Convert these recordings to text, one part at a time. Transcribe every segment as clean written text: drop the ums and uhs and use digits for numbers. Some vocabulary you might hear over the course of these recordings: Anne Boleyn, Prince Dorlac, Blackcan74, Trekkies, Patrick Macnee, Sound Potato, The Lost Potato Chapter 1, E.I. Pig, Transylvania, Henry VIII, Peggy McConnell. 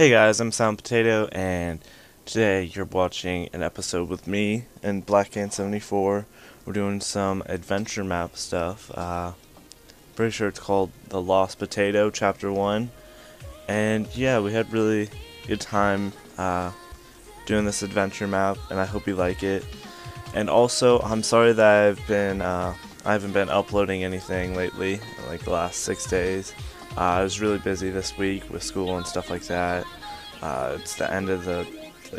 Hey guys, I'm Sound Potato, and today you're watching an episode with me and Blackcan74. We're doing some adventure map stuff. Pretty sure it's called The Lost Potato Chapter 1. And yeah, we had really good time doing this adventure map, and I hope you like it. And also, I'm sorry that I haven't been uploading anything lately, like the last 6 days. I was really busy this week with school and stuff like that. It's the end of the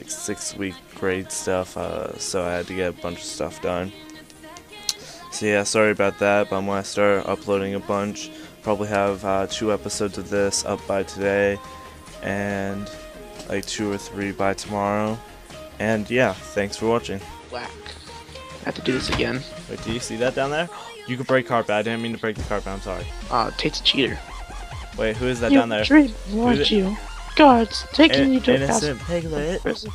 6 week grade stuff, so I had to get a bunch of stuff done. So yeah, sorry about that, but I'm going to start uploading a bunch. Probably have 2 episodes of this up by today, and like 2 or 3 by tomorrow. And yeah, thanks for watching. Whack. I have to do this again. Wait, do you see that down there? You could break carpet. I didn't mean to break the carpet, I'm sorry. Tate's a cheater. Wait, who is that down there? You reward you. Guards taking you to a castle prison.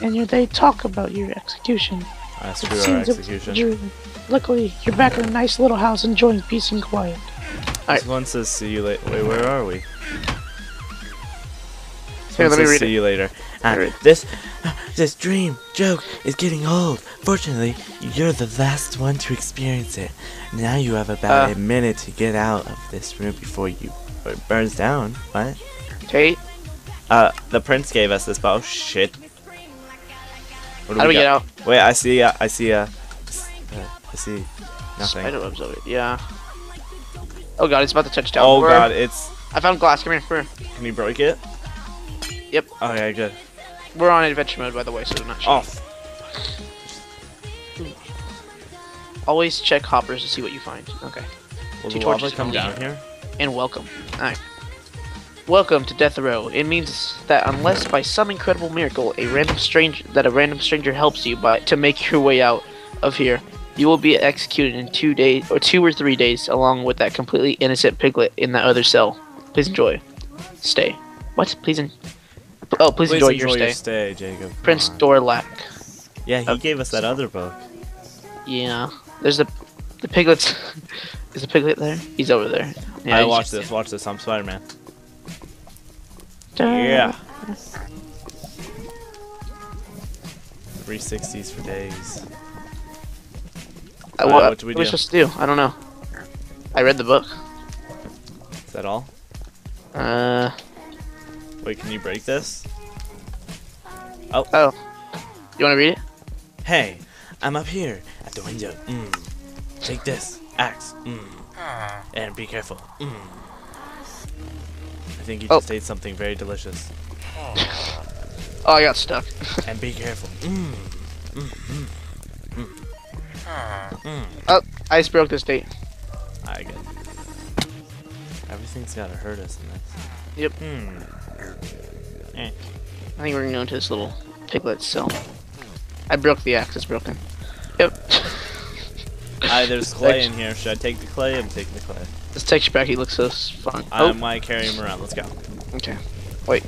And they talk about your execution. Ah, screw our execution. Luckily, you're back in a nice little house enjoying peace and quiet. This one says see you later. Wait, where are we? Here, let me read it. See you later. This dream joke is getting old. Fortunately, you're the last one to experience it. Now you have about a minute to get out of this room before it burns down. What? Tate? The prince gave us this, but oh shit. How do we get out? Wait, I see nothing. Spider webs over it, yeah. Oh god, it's about to touch down. Oh god, I found glass, come here. Can you break it? Yep. Okay, good. We're on adventure mode, by the way, so we're not sure. Always check hoppers to see what you find. Okay. Will the lava come down here? And welcome. Alright. Welcome to Death Row. It means that unless by some incredible miracle a random stranger helps you to make your way out of here, you will be executed in 2 days or 2 or 3 days, along with that completely innocent piglet in that other cell. Please enjoy. Stay. What? Please enjoy your stay, Jacob. Prince Dorlac. Yeah, he gave us that other book. Yeah, there's the piglets. Is the piglet there? He's over there. Yeah, I watch this. Watch this. I'm Spider-Man. Yeah. 360s for days. What are we supposed to do? I don't know. I read the book. Is that all? Wait, can you break this? Oh. You want to read it? Hey, I'm up here at the window. Take this axe. And be careful. I think you just ate something very delicious. I got stuck. And be careful. Oh, I just broke this date. Alright, good. Everything's gotta hurt us in this. Yep. I think we're going to go into this little piglet cell. I broke the axe, it's broken. Yep. Alright, there's clay in here. Should I take the clay? I'm taking the clay. This texture pack, he looks so fun. I might carry him around, let's go. Okay. Wait.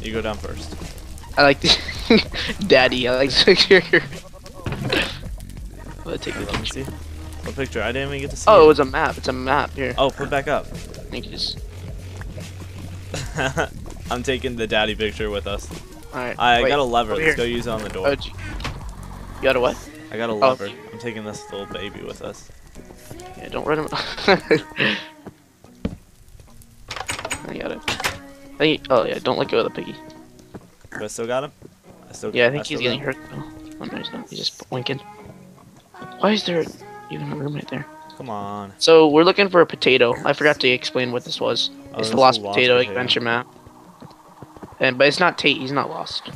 You go down first. I like the... Daddy, I like the picture. Let's take the picture. What picture? I didn't even get to see it. Oh, it's a map. It's a map here. Oh, put it back up. Thank you. I'm taking the daddy picture with us. Alright. I got a lever. Let's go use it on the door. You got a what? I got a lever. I'm taking this little baby with us. Yeah, don't run him. I got it. Oh yeah, don't let go of the piggy. Do I still got him? Yeah, I think he's getting hurt though. Oh no, he's not. He's just blinking. Why is there even a room right there? Come on. So we're looking for a potato. I forgot to explain what this was. It's the Lost Potato adventure map. But it's not Tate. He's not lost.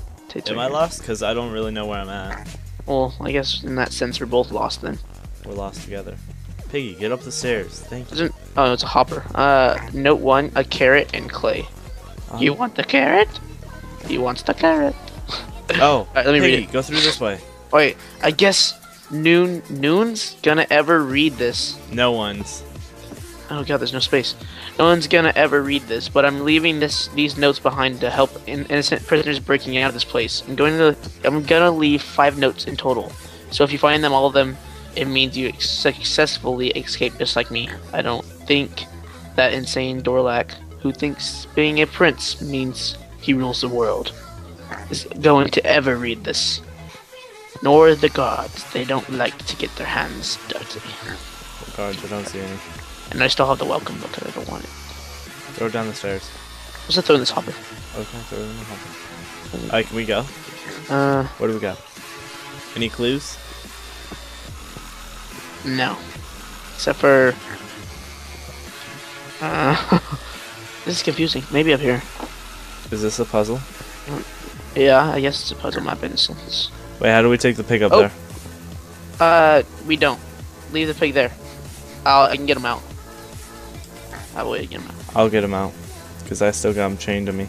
Am I lost? Because I don't really know where I'm at. Well, I guess in that sense we're both lost then. We're lost together. Piggy, get up the stairs. Thank you. Oh, it's a hopper. Note 1: a carrot and clay. You want the carrot? He wants the carrot. Oh, right, let me read it. Go through this way. Wait, I guess. Noon's gonna ever read this. No one's. Oh god, there's no space. No one's gonna ever read this, but I'm leaving these notes behind to help innocent prisoners breaking out of this place. I'm gonna leave 5 notes in total. So if you find them, all of them, it means you successfully escaped just like me. I don't think that insane Dorlac who thinks being a prince means he rules the world, is going to ever read this. Nor the gods. They don't like to get their hands dirty. Oh, gods, I don't see any. And I still have the welcome book, and I don't want it. Throw it down the stairs. What's the throw in this hopper? Okay, throw it in the hopper. Alright, can we go? Where do we go? Any clues? No. Except for... this is confusing. Maybe up here. Is this a puzzle? Yeah, I guess it's a puzzle map in a sense. Wait, how do we take the pig up there? We don't. Leave the pig there. I can get him out. I will get him out. I'll get him out. Because I still got him chained to me.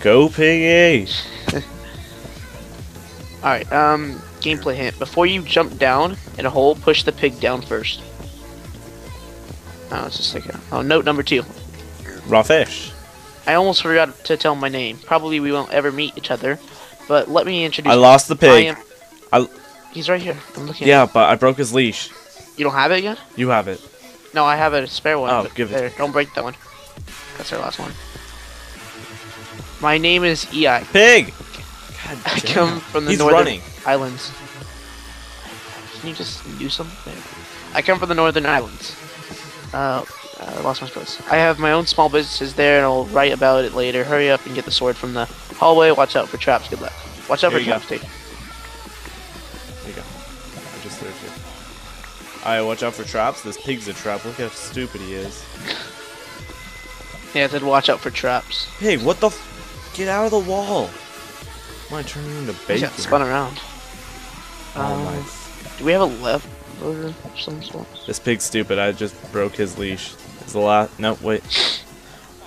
Go, piggy! Alright, gameplay hint. Before you jump down in a hole, push the pig down first. Oh, it's just like a... Oh, note number 2. Raw fish. I almost forgot to tell my name. Probably we won't ever meet each other, but let me introduce... I lost the pig. He's right here. I'm looking at him. Yeah, but I broke his leash. You don't have it yet? You have it. No, I have a spare one. Oh, give it. There, don't break that one. That's our last one. My name is E.I. Pig! God damn. I come from the Northern Islands. Can you just do something? I come from the Northern Islands. I lost my place. I have my own small businesses there, and I'll write about it later. Hurry up and get the sword from the hallway. Watch out for traps. Good luck. Watch out for traps, dude. There you go. I just threw it. Alright, watch out for traps. This pig's a trap. Look how stupid he is. Yeah, I said watch out for traps. Hey, what the f... Get out of the wall. Why am I turning into bacon? Yeah, spun around. Do we have a left loader of some sort? This pig's stupid. I just broke his leash. It's the last... No, wait.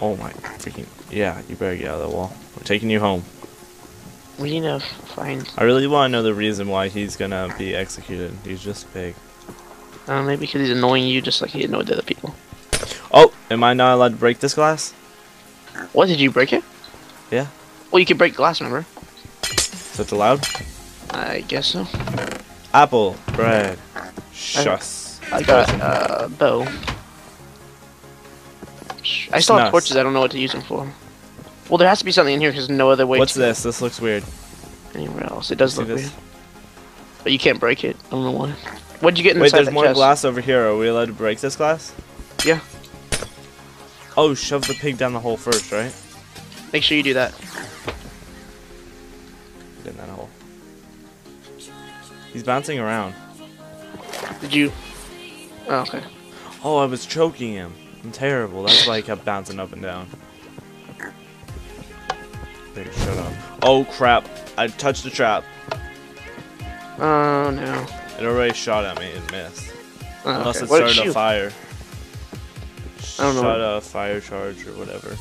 Oh my freaking... Yeah, you better get out of the wall. We're taking you home. We need to find... I really want to know the reason why he's gonna be executed. He's just a pig. Maybe because he's annoying you just like he annoyed the other people. Oh, am I not allowed to break this glass? What, did you break it? Yeah. Well, you can break glass, remember? So it's allowed? I guess so. Apple, bread, shuss. I got a bow. I still have torches, I don't know what to use them for. Well, there has to be something in here because there's no other way to... What's this? This looks weird. Anywhere else. It does look weird. But you can't break it. I don't know why. What'd you get inside that chest? Wait, there's more glass over here. Are we allowed to break this glass? Yeah. Oh, shove the pig down the hole first, right? Make sure you do that. Get in that hole. He's bouncing around. Did you... Oh, okay. Oh, I was choking him. I'm terrible. That's why he kept bouncing up and down. There, shut up. Oh, crap. I touched the trap. Oh, no. It already shot at me and missed. Oh, unless it started a fire. I don't know. Shot a fire charge or whatever.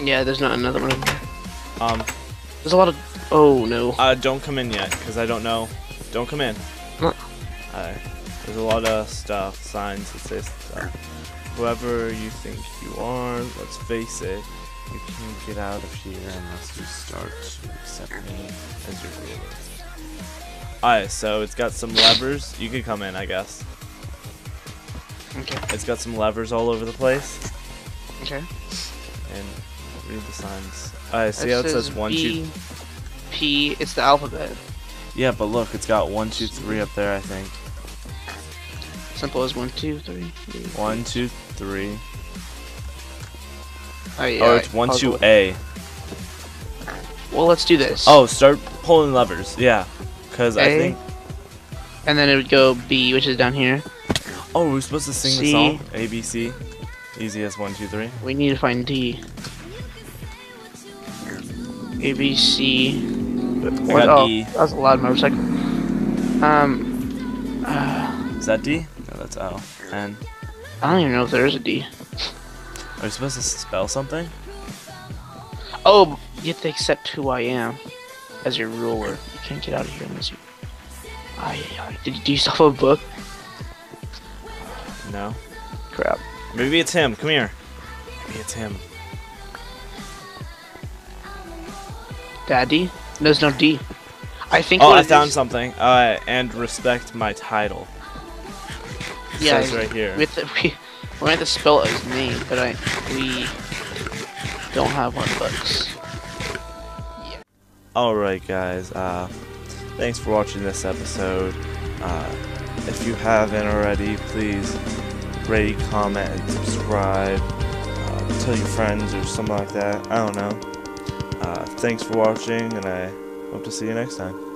Yeah, there's not another one. There's a lot of... Oh, no. Don't come in yet, because I don't know. Don't come in. Alright. There's a lot of stuff, signs that say stuff. Whoever you think you are, let's face it, you can't get out of here unless you start to accept me as your ruler. Alright, so it's got some levers. You can come in, I guess. Okay. It's got some levers all over the place. Okay. And read the signs. Alright, see how it says 1, 2... P, it's the alphabet. Yeah, but look, it's got 1, 2, 3 up there, I think. Simple as 1, 2, 3. 1, 2, 3. Oh, yeah, oh, it's 1, 2, A. Well, let's do this. Oh, start pulling levers, yeah. Because I think... And then it would go B, which is down here. Oh, we're supposed to sing the song? A, B, C. Easy as 1, 2, 3. We need to find D. A, B, C. What? Oh, E. That was a loud motorcycle. Is that D? No, that's O. N. I don't even know if there is a D. Are we supposed to spell something? Oh, you have to accept who I am as your ruler. You can't get out of here unless you... Do you still have a book? No. Crap. Maybe it's him. Come here. Maybe it's him. Daddy? There's no D. I think. Oh, I found something. And respect my title. Yeah. It says right here. We're gonna have to spell his name, but we don't have one books. Yeah. Alright guys, thanks for watching this episode. If you haven't already, please rate, comment, and subscribe. Tell your friends or something like that. I don't know. Thanks for watching, and I hope to see you next time.